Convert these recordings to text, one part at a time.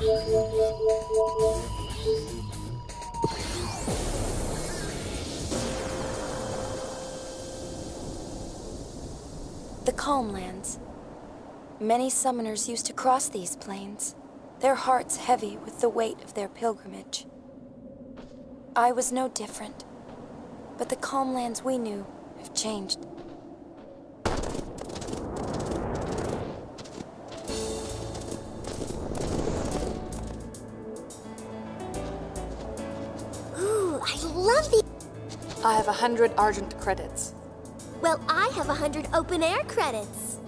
The Calmlands. Many summoners used to cross these plains, their hearts heavy with the weight of their pilgrimage. I was no different, but the Calmlands we knew have changed. Ooh, I love these! I have 100 Argent credits. Well, I have 100 open-air credits.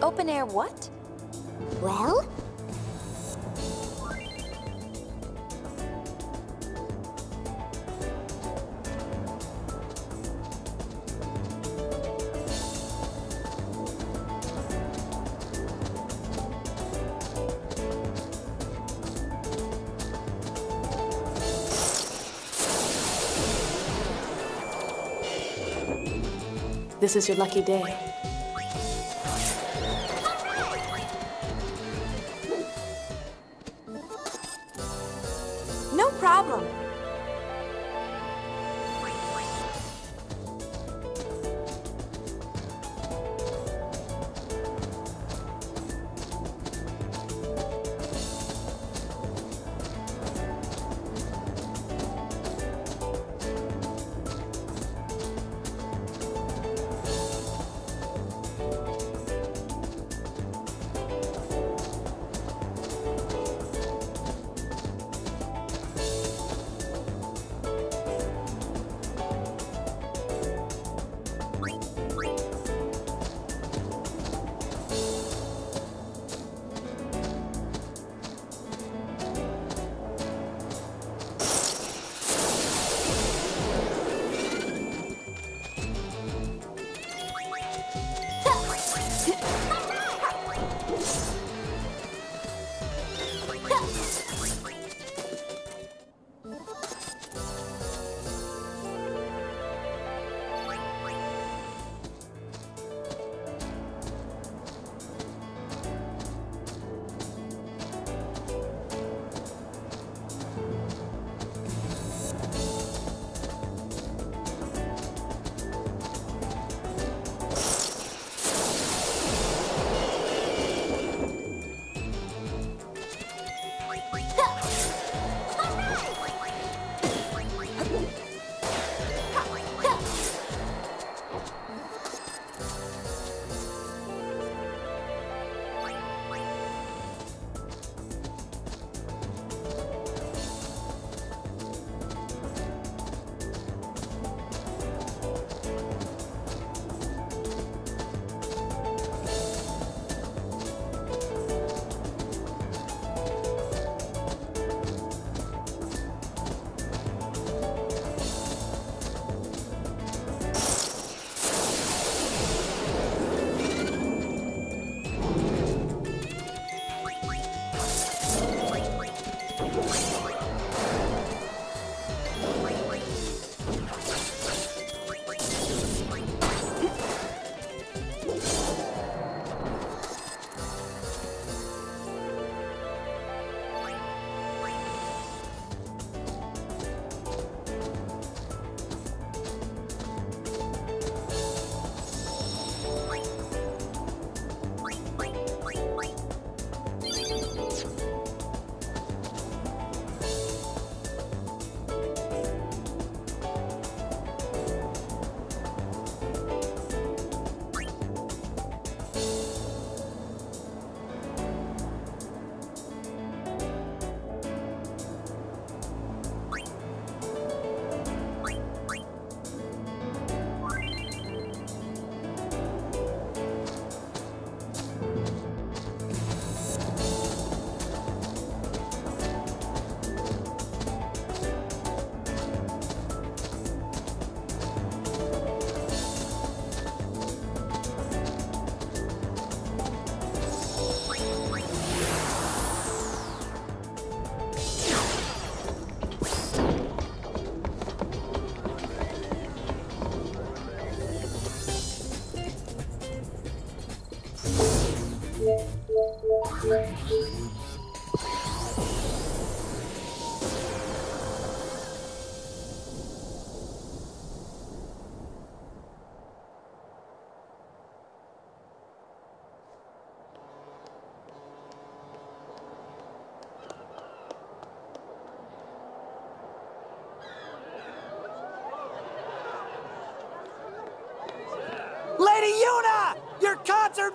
Open-air what? Well? This is your lucky day. No problem.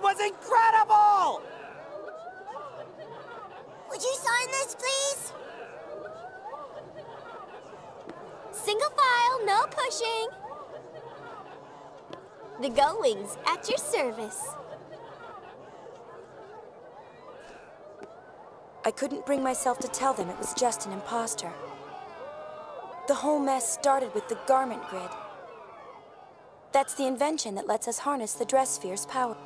episode was incredible! Would you sign this, please? Single file, no pushing. The Gullwings at your service. I couldn't bring myself to tell them it was just an imposter. The whole mess started with the garment grid. That's the invention that lets us harness the Dress Sphere's power.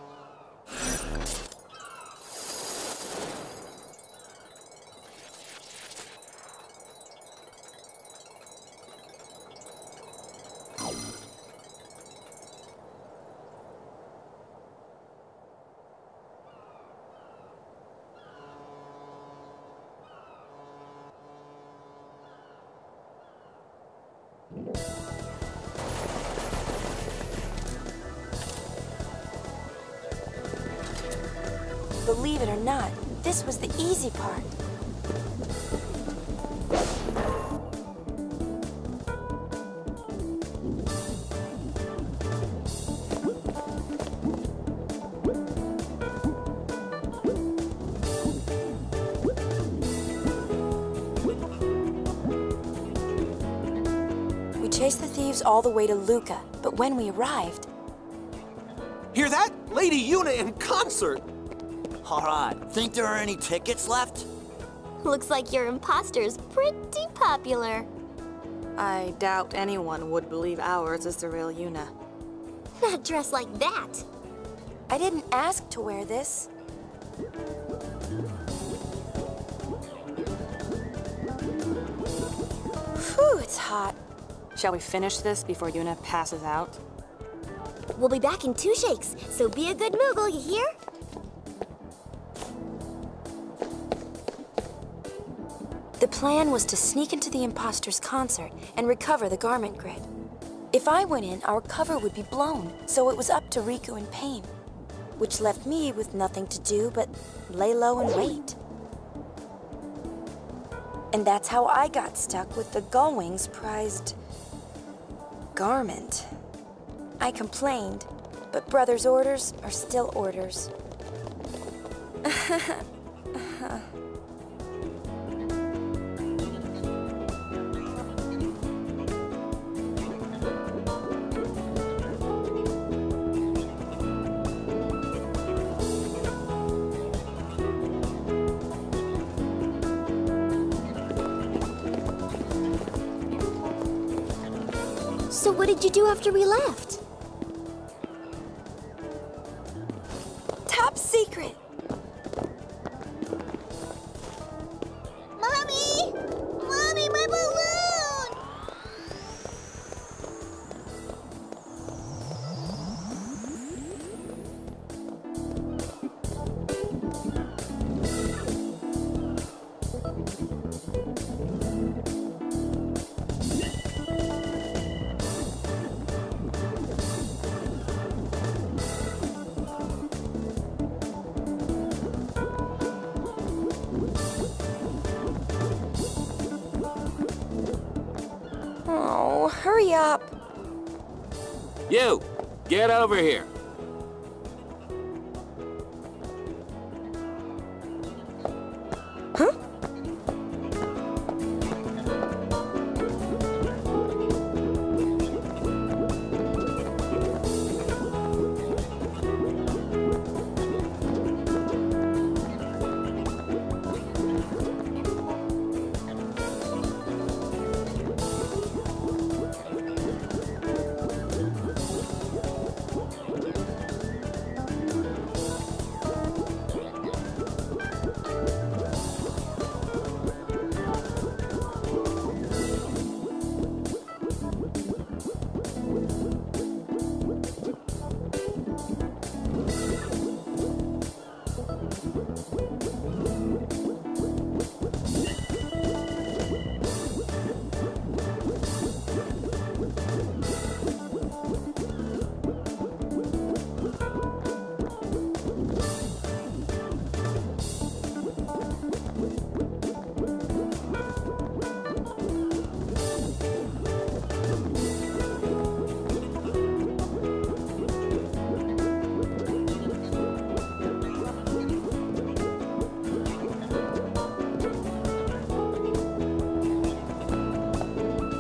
Believe it or not, this was the easy part. We chased the thieves all the way to Luca, but when we arrived... Hear that? Lady Yuna in concert! All right, think there are any tickets left? Looks like your imposter's pretty popular. I doubt anyone would believe ours is the real Yuna. Not dressed like that. I didn't ask to wear this. Phew, it's hot. Shall we finish this before Yuna passes out? We'll be back in 2 shakes, so be a good Moogle, you hear? The plan was to sneak into the imposter's concert and recover the garment grid. If I went in, our cover would be blown, so it was up to Rikku and Paine, which left me with nothing to do but lay low and wait. And that's how I got stuck with the Gullwings' prized garment. I complained, but brother's orders are still orders. So what did you do after we left? Top secret! Mommy! Mommy, my balloon! Hurry up! You! Get over here! Huh?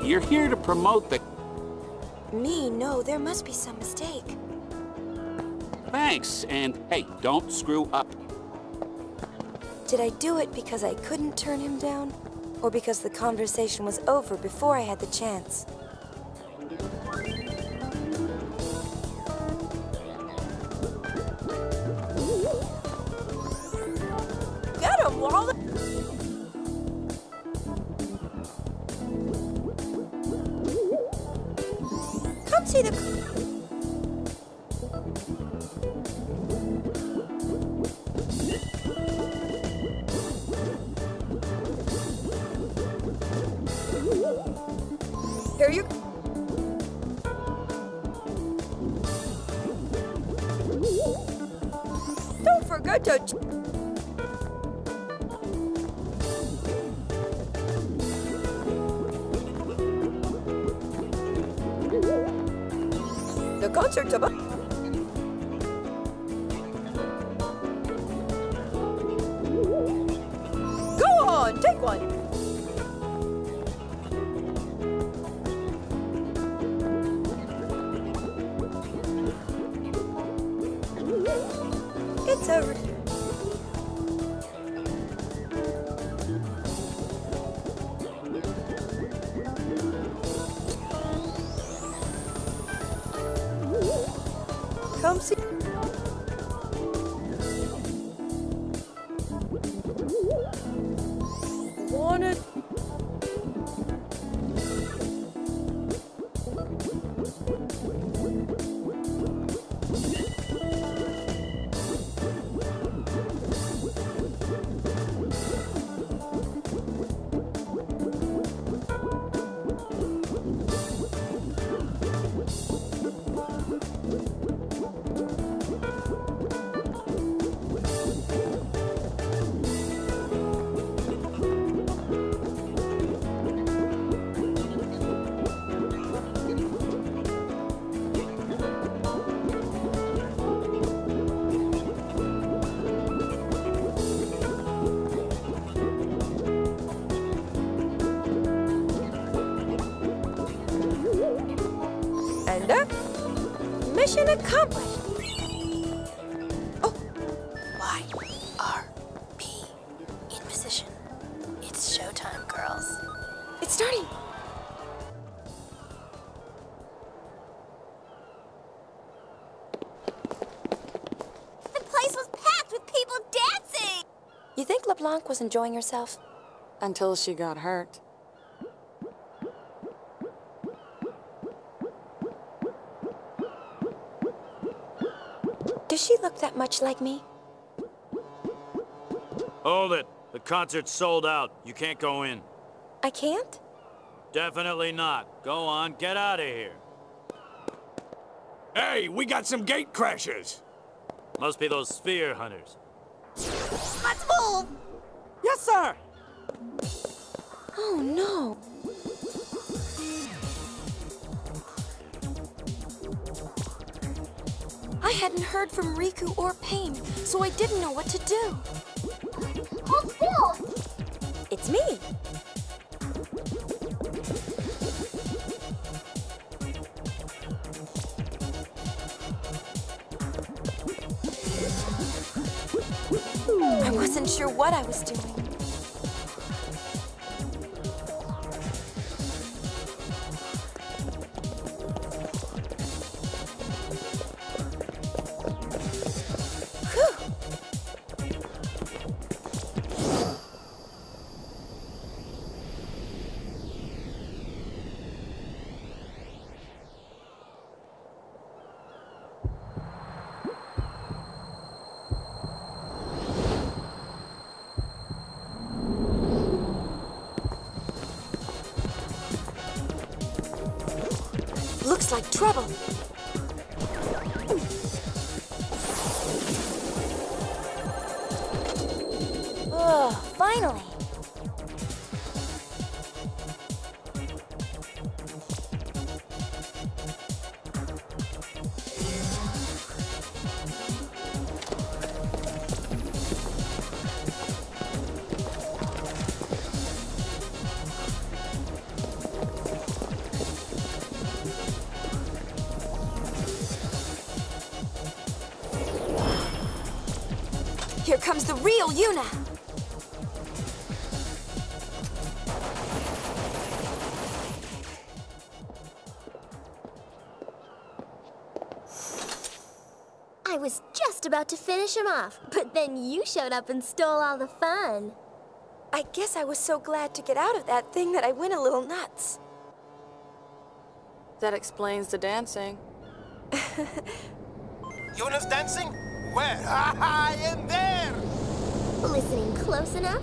You're here to promote the... Me? No, there must be some mistake. Thanks, and hey, don't screw up. Did I do it because I couldn't turn him down? Or because the conversation was over before I had the chance? Mission accomplished! Oh! YRP. In position. It's showtime, girls. It's starting! The place was packed with people dancing! You think LeBlanc was enjoying herself? Until she got hurt. Does she look that much like me? Hold it. The concert's sold out. You can't go in. I can't? Definitely not. Go on, get out of here. Hey, we got some gate crashers. Must be those Sphere Hunters. Let's move! Yes, sir! Oh, no. I hadn't heard from Rikku or Paine, so I didn't know what to do. Hold still! It's me! I wasn't sure what I was doing. Like trouble. Ugh, finally. comes the real Yuna. I was just about to finish him off, but then you showed up and stole all the fun. I guess I was so glad to get out of that thing that I went a little nuts. That explains the dancing. Yuna's dancing? Where? I am there! Listening close enough?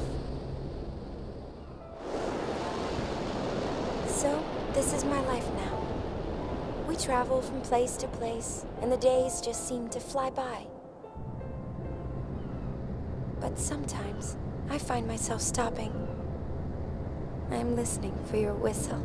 So, this is my life now. We travel from place to place, and the days just seem to fly by. But sometimes, I find myself stopping. I am listening for your whistle.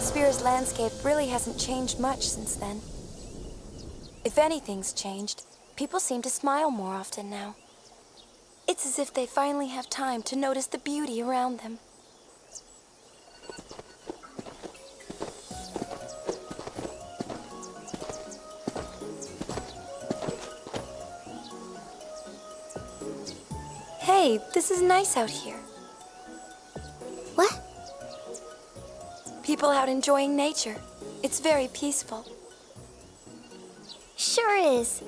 Spira's landscape really hasn't changed much since then. If anything's changed, people seem to smile more often now. It's as if they finally have time to notice the beauty around them. Hey, this is nice out here. What? People out enjoying nature. It's very peaceful. Sure is.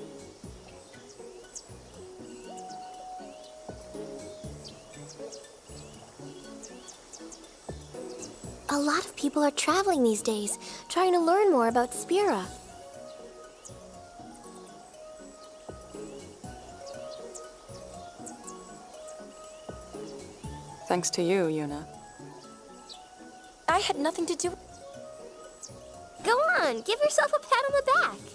A lot of people are traveling these days, trying to learn more about Spira. Thanks to you, Yuna. I had nothing to do with it. Go on, give yourself a pat on the back.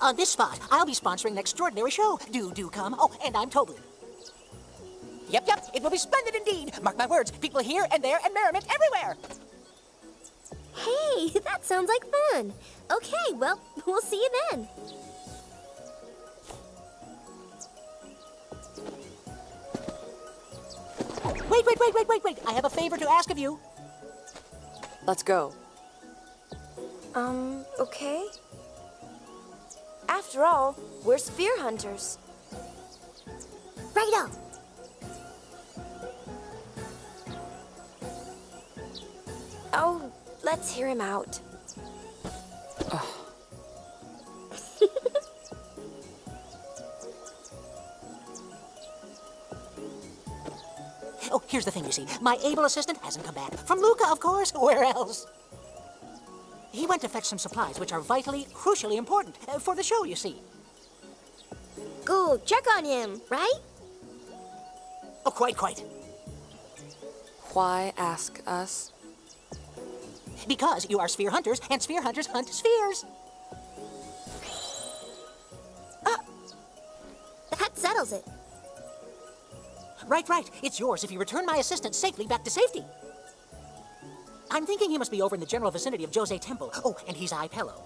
On this spot, I'll be sponsoring an extraordinary show. Do come. Oh, and I'm Tobu. Yep, it will be splendid indeed. Mark my words, people here and there and merriment everywhere. Hey, that sounds like fun. Okay, well, we'll see you then. Wait. I have a favor to ask of you. Let's go. Okay. After all, we're Sphere Hunters. Righto! Oh, let's hear him out. Here's the thing, you see. My able assistant hasn't come back. From Luca, of course. Where else? He went to fetch some supplies, which are vitally, crucially important for the show, you see. Go check on him, right? Oh, quite. Why ask us? Because you are Sphere Hunters, and Sphere Hunters hunt spheres. That settles it. Right. It's yours if you return my assistant safely back to safety. I'm thinking he must be over in the general vicinity of Jose Temple. Oh, and he's eye pillow.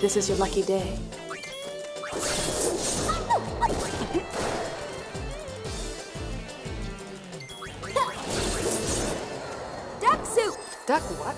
This is your lucky day. Duck soup! Duck what?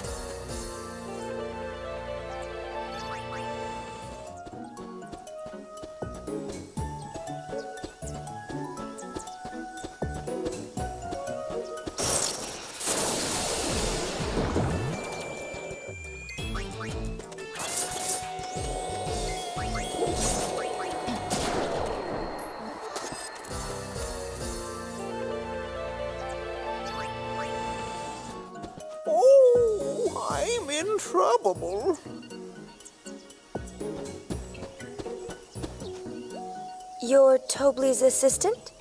You're Tobli's assistant?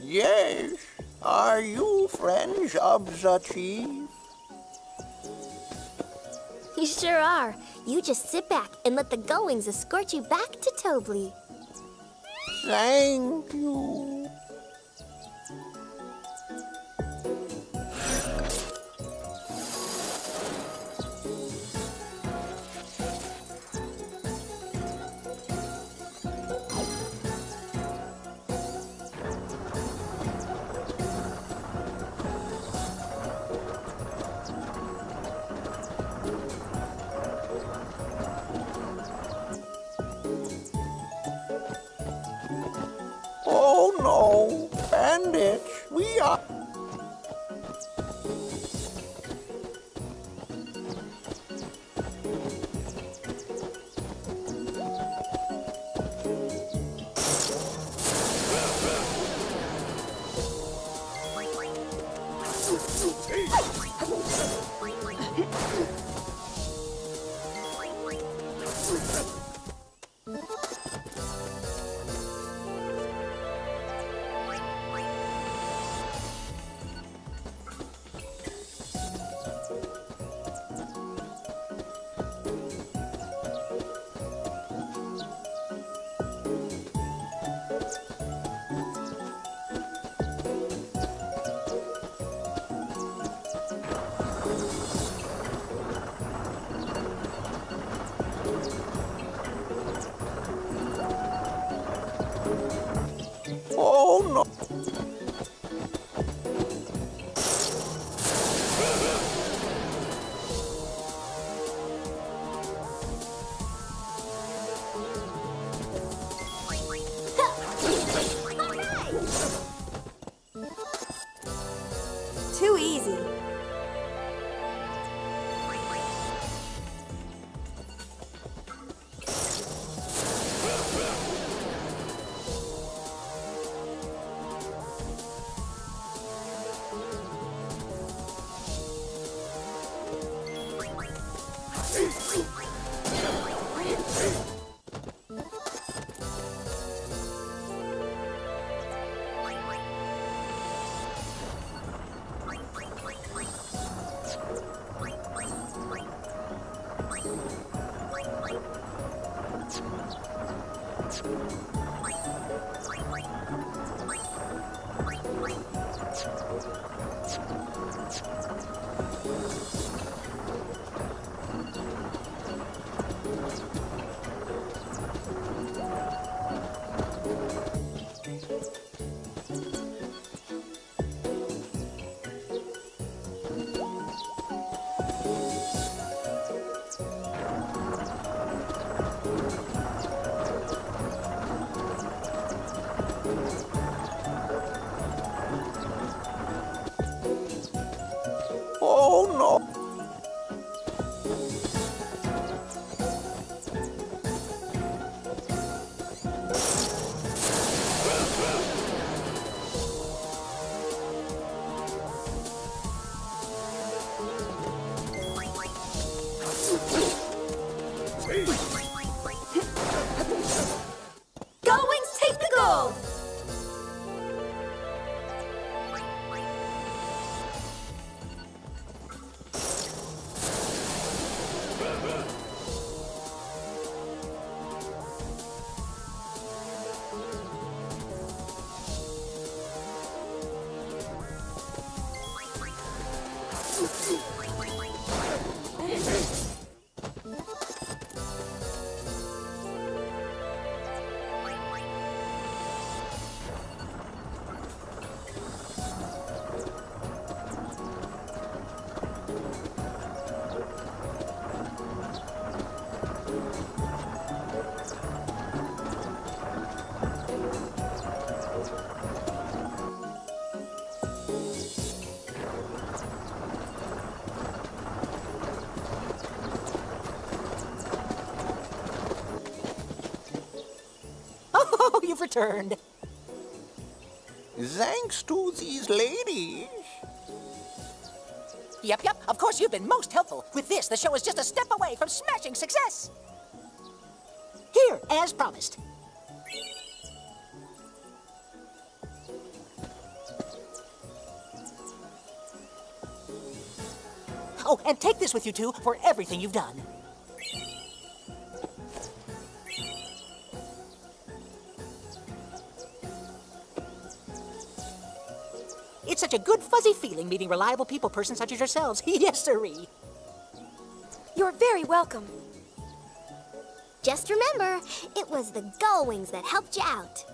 Yes. Are you friends of the chief? You sure are. You just sit back and let the Gullwings escort you back to Tobli. Thank you. Returned. Thanks to these ladies. Yep. Of course, you've been most helpful. With this, the show is just a step away from smashing success. Here, as promised. Oh, and take this with you two for everything you've done. It's such a good fuzzy feeling meeting reliable people person such as yourselves. Yes, sirree. You're very welcome. Just remember, it was the Gullwings that helped you out.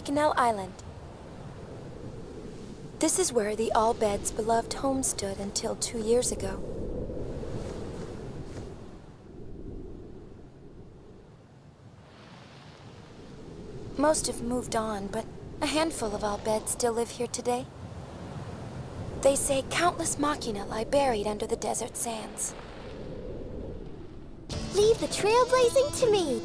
be Kinnel Island. This is where the Al Bhed's beloved home stood until 2 years ago. Most have moved on, but a handful of Al Bhed still live here today. They say countless machina lie buried under the desert sands. Leave the trailblazing to me!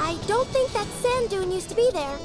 I don't think that sand dune used to be there.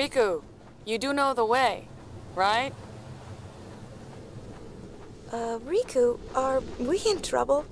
Rikku, you do know the way, right? Rikku, are we in trouble?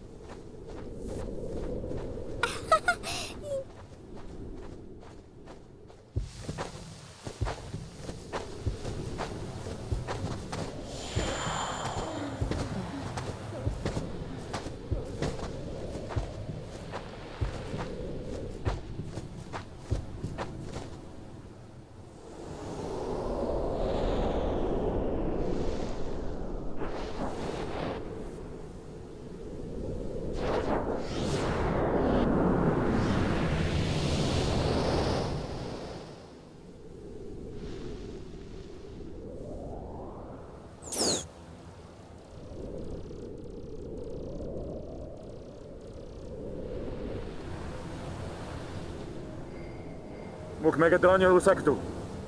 Megadron or Usaktu.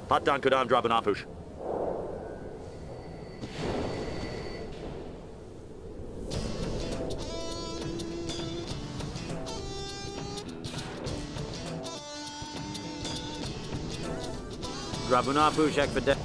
Hot down Kodam Drabunapush. Drabunapush Ekvede.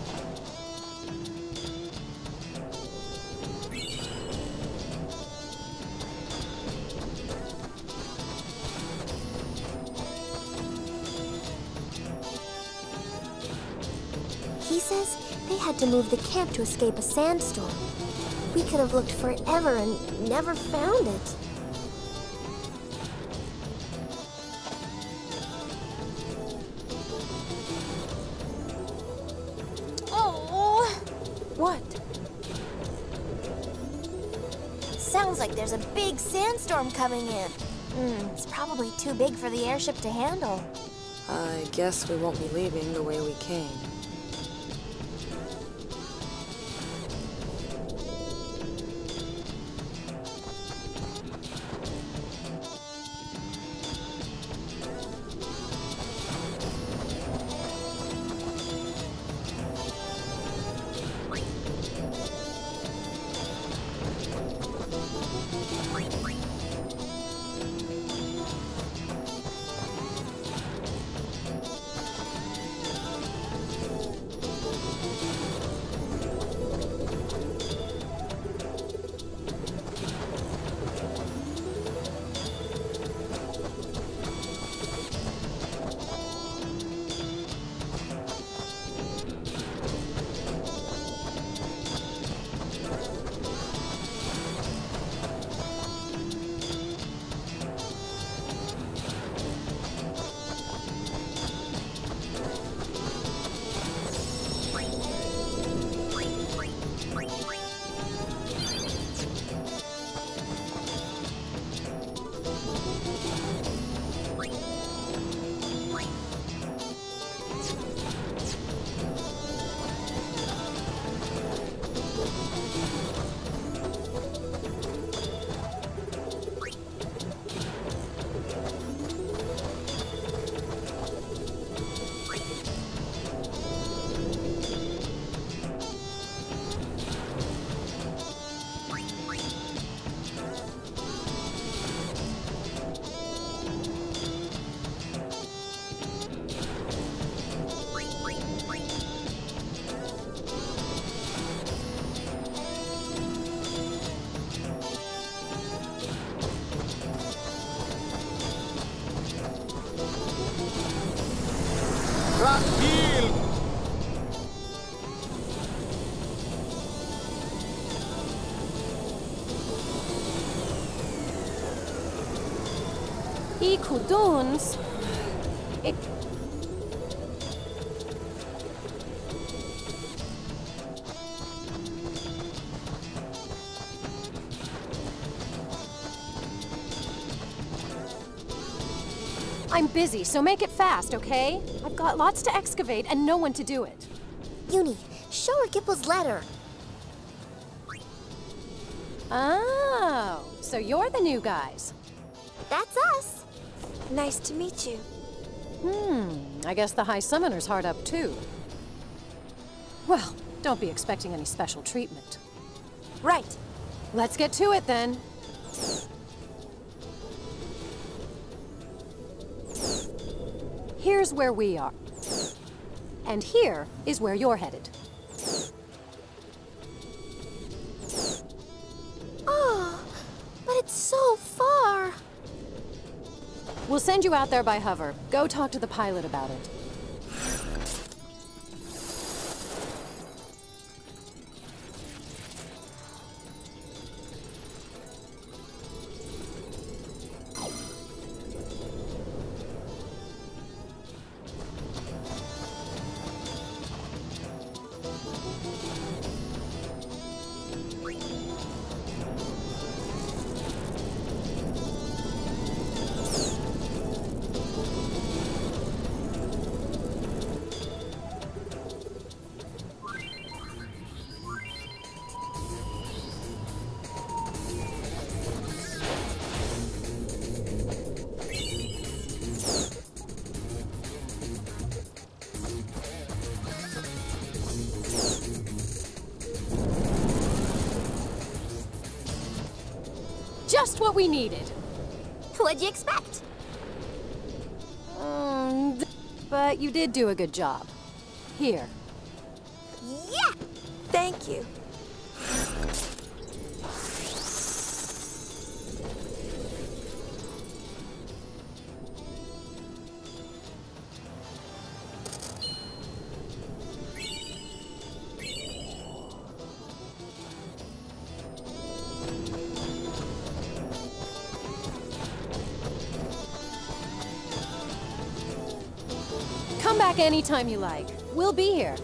To move the camp to escape a sandstorm. We could have looked forever and never found it. Oh! What? Sounds like there's a big sandstorm coming in. It's probably too big for the airship to handle. I guess we won't be leaving the way we came. Trap field! Ikuduns? I'm busy, so make it fast, okay? I've got lots to excavate and no one to do it. Yuni, show her Gipple's letter. Oh, so you're the new guys. That's us. Nice to meet you. I guess the High Summoner's hard up too. Well, don't be expecting any special treatment. Right. Let's get to it then. Here's where we are. And here is where you're headed. Oh, but it's so far. We'll send you out there by hover. Go talk to the pilot about it. Just what we needed. What'd you expect? But you did do a good job. Here. Yeah! Thank you. Anytime you like. We'll be here.